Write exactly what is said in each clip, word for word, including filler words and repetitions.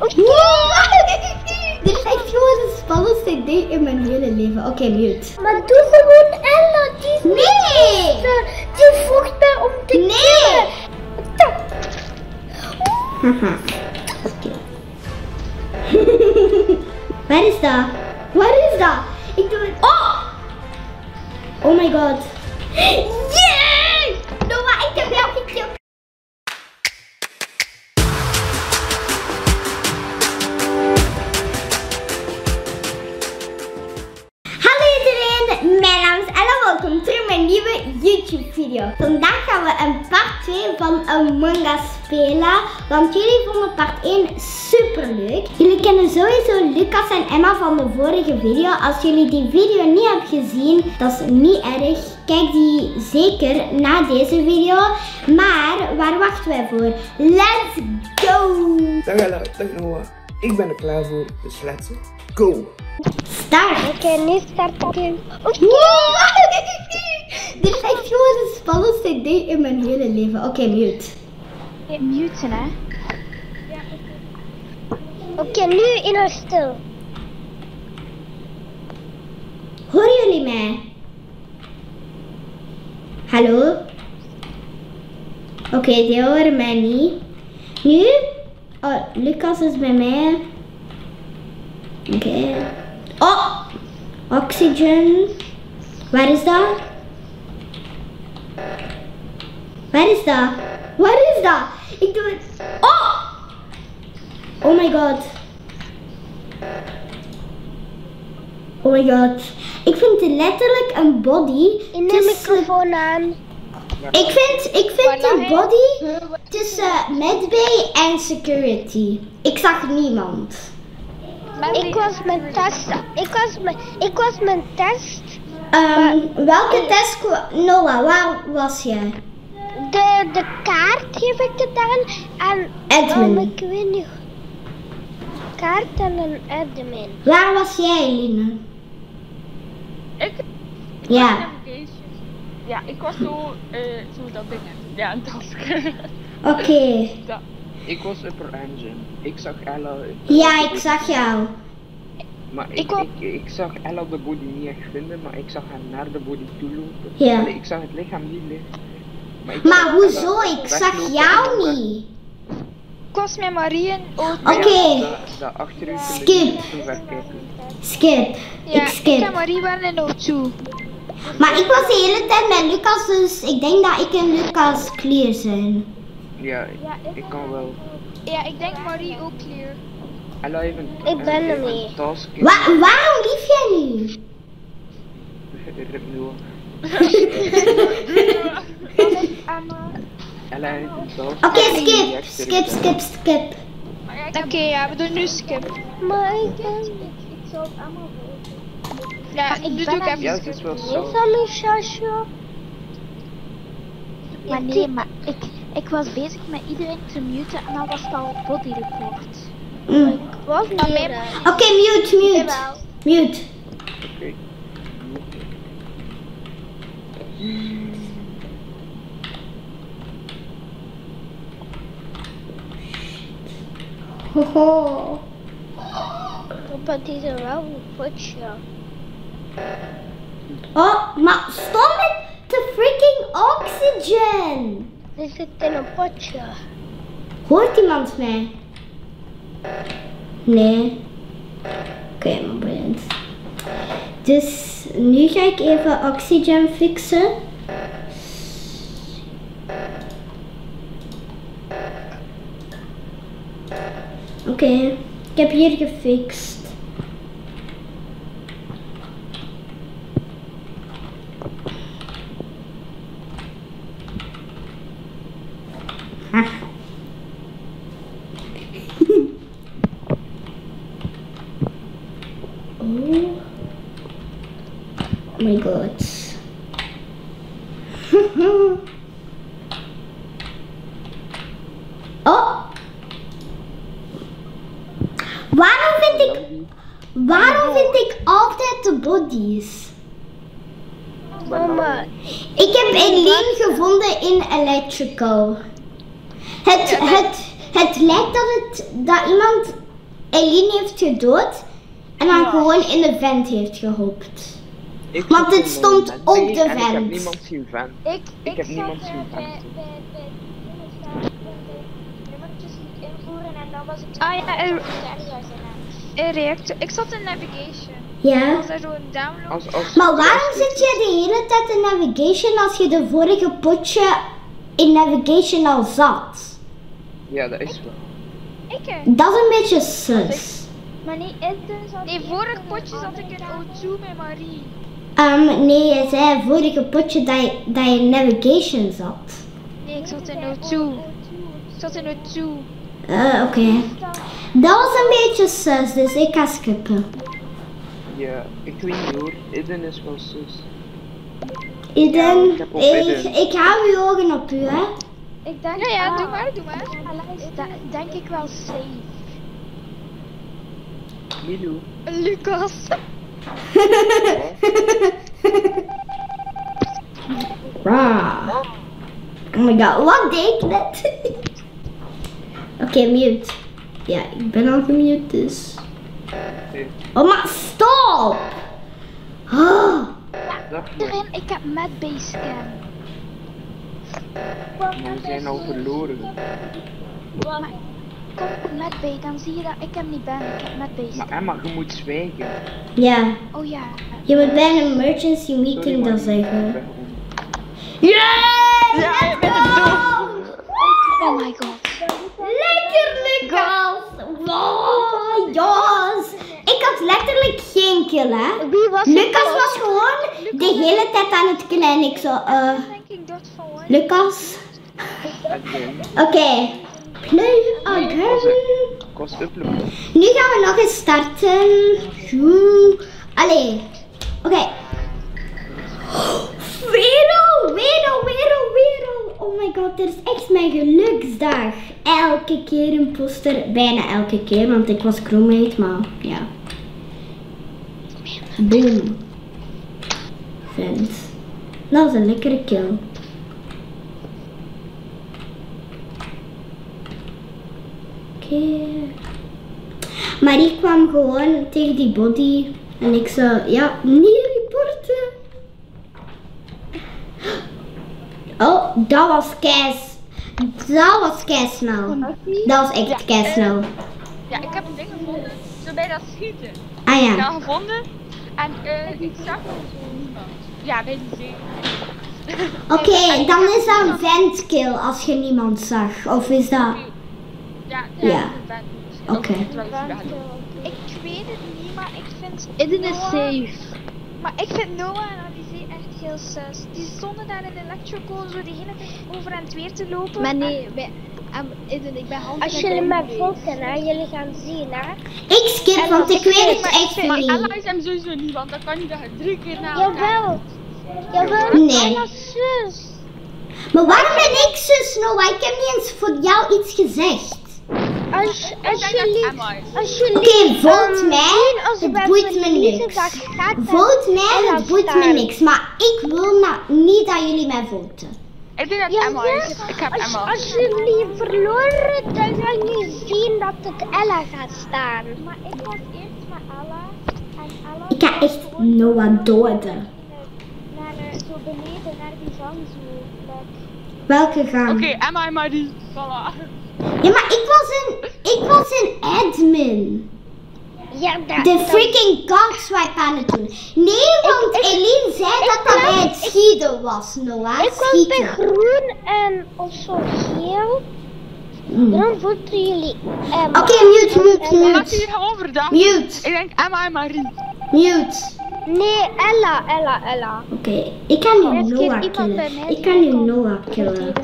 Oké. Dit is echt gewoon het spannendste ding in mijn hele leven. Oké, okay, mute. Maar doe gewoon Ella. Die is nee. Die vocht mij om te nee. Haha. Oké. Waar is dat? Waar is dat? Ik doe het. Oh! Oh my god. Yeah! Noah, ik heb jou gekild. Welkom terug bij een nieuwe YouTube video. Vandaag gaan we een part twee van Among Us spelen. Want jullie vonden part één super leuk. Jullie kennen sowieso Lucas en Emma van de vorige video. Als jullie die video niet hebben gezien, dat is niet erg. Kijk die zeker na deze video. Maar waar wachten wij voor? Let's go! Dag Ella, dag Noah. Ik ben er klaar voor, dus let's go! Start! Oké, okay, nu start oké. Okay. Dit is echt gewoon het spannendste ding in mijn hele leven. Oké, okay, mute. Oké, okay, muten hè? Ja, oké. Okay. Oké, okay, nu in haar stil. Horen jullie mij? Hallo? Oké, okay, die horen mij niet. Nu? Oh, Lucas is bij mij. Oké. Okay. Oh! Oxygen. Waar is dat? Waar is dat? Waar is dat? Ik doe het. Oh! Oh my god. Oh my god. Ik vind het letterlijk een body. In de microfoon aan. Ik vind, ik vind een body tussen medbay en security. Ik zag niemand. Ik was mijn test. Ik was mijn, ik was mijn test. Um, welke test? Noah, waar was jij? De, de kaart heb ik gedaan aan admin. Um, ik weet niet. Kaart en een admin. Waar was jij, Elena? Ik. Ja. Ja, ik was zo, uh, zo dat ding. Ja, een tasker. Oké. Okay. Ja. Ik was upper engine. Ik zag Ella. Ja, ik zag jou. Maar ik, ik, ik, ik zag Ella de body niet echt vinden, maar ik zag haar naar de body toe lopen. Ja. Allee, ik zag het lichaam niet liggen. Maar, maar hoezo? Ella ik zag jou en niet. Ik was met Marie en Oké. Okay. Ja, skip. Skip. Ja, ik skip. Ik en Marie waren er nog toe. Maar ik was de hele tijd met Lucas, dus ik denk dat ik en Lucas clear zijn. Ja, ik, ja, ik, ik kan wel. Ja, ik denk Marie ook clear. Ella heeft een, ik ben een, er mee. Wa waarom lief jij niet? Rip Noah. Ella heeft een task. Oké, okay, skip. Skip, skip, skip. Oké, okay, ja, we doen nu skip. Maar ik ben... Ik zou het allemaal doen. Ja, ik doe ook even. Ja, het is wel zo. Is dat mijn chasje? Maar nee, maar ik... Ik was bezig met iedereen te muten en dan was het al een body record. Mm. Ik was niet meer. Oké, okay, mute, mute. Mute. Oké. Okay. Hoho. Papa, die is er wel een potje. Oh, maar stop met de freaking oxygen. Ze zit in een potje. Hoort iemand mij? Nee. Oké, okay, maar boeiend. Dus nu ga ik even oxygen fixen. Oké, okay, ik heb hier gefixt. Oh my god. Oh! Waarom vind ik... Waarom vind ik altijd de bodies? Mama. Ik heb Elena gevonden in Electrical. Het, het, het lijkt dat, het, dat iemand Eline heeft gedood en ja. haar gewoon in de vent heeft gehopt. Ik Want het stond op de vent. Ik heb niemand zien vent. Ik, ik, ik heb niemand zien vent. Bij, bij, bij, bij de nummertjes moet invoeren en dan was ik... Ah ja, in, in reactor. Ik zat in navigation. Ja. Was er zo'n download. Als, als, maar waarom zit je de hele tijd in navigation als je de vorige potje in navigation al zat? Ja, dat is wel. Ik, ik, dat is een beetje sus. Maar nee, nee, vorig potje zat ik in O twee met Marie. Um, nee, je zei vorige potje dat je, dat je in navigation zat. Nee, ik zat in O twee. Ik zat in O twee. Eh, uh, oké. Okay. Dat was een beetje sus, dus ik ga skippen. Ja, ik weet niet hoor. Eden is wel sus. Eden, ja, ik, ik, ik hou uw ogen op u, hè. Ik denk, ja, ja, ah, doe maar, doe maar. Ik denk ik wel safe. Milou. Lucas. Rah. Oh my god, wat deed ik net? Oké, okay, mute. Ja, ik ben al gemute, dus. Oh, maar stop! Oh. Ik heb met basecamp. We zijn al verloren. Maar kom met B, dan zie je dat ik hem niet ben. Ik heb met B. Maar Emma, je moet zwijgen. Ja. Oh ja. Je moet bij een emergency meeting dat zeggen. Yay! Ja, je bent het doof! Oh my god. Lekker Lucas! Wow, yes! Ik had letterlijk geen kill, hè? Wie was Lucas was gewoon Lucas de hele tijd aan het killen en ik zo... Uh, Lucas. Oké. Okay. Play again. Nu gaan we nog eens starten. Allee. Oké. Okay. Wereld, wereld, wereld, wereld. Oh my god, dit is echt mijn geluksdag. Elke keer een poster. Bijna elke keer, want ik was crewmate, maar ja. Boom. Vent. Dat was een lekkere kill. Yeah. Maar ik kwam gewoon tegen die body en ik zei, ja, niet reporten. Oh, dat was keis. Dat was keisnauw. Dat was echt keisnauw. Ja, ik heb een ding gevonden, zo bij dat schieten. Ah ja. Ik heb dat gevonden en uh, ik zag niemand. Ja, bij die zee. Oké, okay, dan is dat een ventkill als je niemand zag. Of is dat... Ja, ja, ja. Oké. Okay. Ik weet het niet, maar ik vind Eden is safe. Maar ik vind Noah en Alice echt heel sus. Die stonden daar in de electrocool zo de hele tijd over en het weer te lopen. Maar nee, bij, um, Eden, ik ben altijd... Als jullie maar volgen, hè, jullie gaan zien, hè. Ik skip, en want ik weet het echt niet. Maar Ella is hem sowieso niet, want dan kan je dat drie keer na elkaar. Jawel. Jawel. Nee. Ella is sus. Maar waarom ben ik sus, Noah? Ik heb niet eens voor jou iets gezegd. Als, als jullie, als jullie Oké, voelt um, mij, het boeit me niks. Voelt mij, het boeit me niks. Maar ik wil nou niet dat jullie mij voten. Ik denk dat ja, Emma is. Ik heb als, Emma. Als jullie verloren, dan gaan jullie zien dat het Ella gaat staan. Maar ik was eerst met Ella. En Ella ik ga echt Noah doden. Naar, naar, zo beneden, naar die gang zo. Welke gang? Oké, okay, Emma en Marie. Voilà. Ja, maar ik was een, ik was een admin. Ja, dat, de freaking dat... cockswipe aan het doen. Nee, want ik, ik, Eline zei ik, dat ik, dat bij het schieten was, Noah. Ik was bij groen en of zo geel. Mm. Dan voelden jullie Emma. Oké, okay, mute, mute, mute. Wat hier overdag? Mute. Ik denk Emma en Marie. Mute. Nee, Ella, Ella, Ella. Oké, okay, ik kan nu oh, Noah killen. Ik kan nu Noah killen. Nee.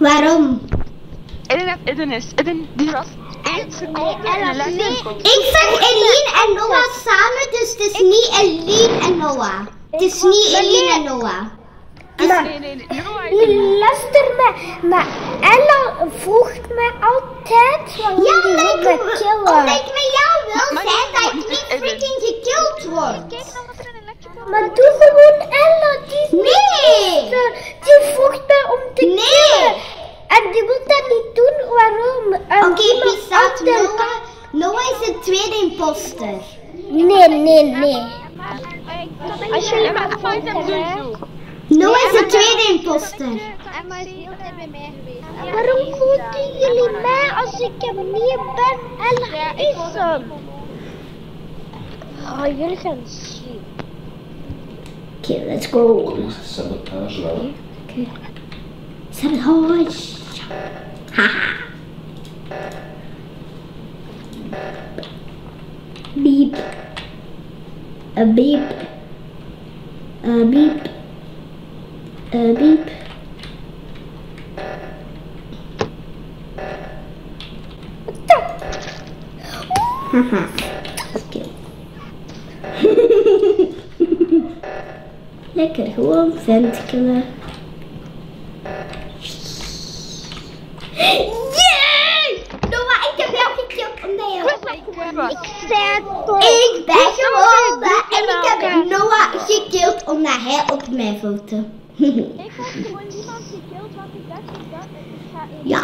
Waarom? Eden heeft Eden Eden, die was één seconde en de les. Nee, ik zag Eline en Noah samen, dus het is niet Eline en Noah. Het is niet Eline en Noah. Maar, nee, nee, nee. Luister me, maar Ella volgt mij altijd. Ja, omdat ik, omdat ik met jou wil maar, zijn maar, dat ik niet freaking gekild word. Maar doe gewoon Ella, die is nee. niet die volgt mij om te nee. killen. En die wil dat niet doen, waarom? Oké, okay, Pissat, Noah, Noah is de tweede imposter. Nee, nee, nee. Als jullie maar fight hem doen. Noah is de tweede imposter. Emma is heel tijd bij mij geweest. Waarom voelden jullie mij als ik er niet ben? Ella is hem. Oh, jullie gaan zien. Oké, let's go. Sabotage wel. Oké. Sabotage. Haha. Beep. A beep. A beep. Uh, beep. Haha, oké. Lekker gewoon ventkelen. Yeah! Noah, ik heb jou gekild omdat je hoort. Ik zei toch. Ik ben gewoon en ik heb Noah gekild omdat hij op mij voelde. Ik had gewoon niemand gekild, want ik dacht ik dat ik ga in. Ja.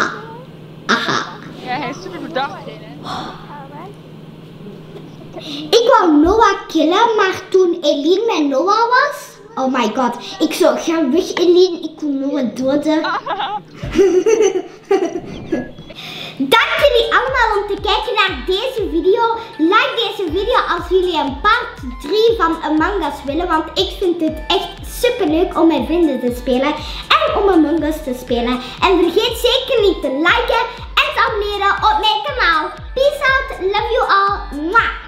Aha. Ja, hij is super bedacht. Ik wou Noah killen, maar toen Eline met Noah was. Oh my god. Ik zou gaan weg, Eline. Ik wil Noah doden. Dank jullie allemaal om te kijken naar deze video. Like deze video als jullie een part drie van Among Us willen. Want ik vind het echt super leuk om met vrienden te spelen. En om Among Us te spelen. En vergeet zeker niet te liken en te abonneren op mijn kanaal. Peace out. Love you all. Mwah.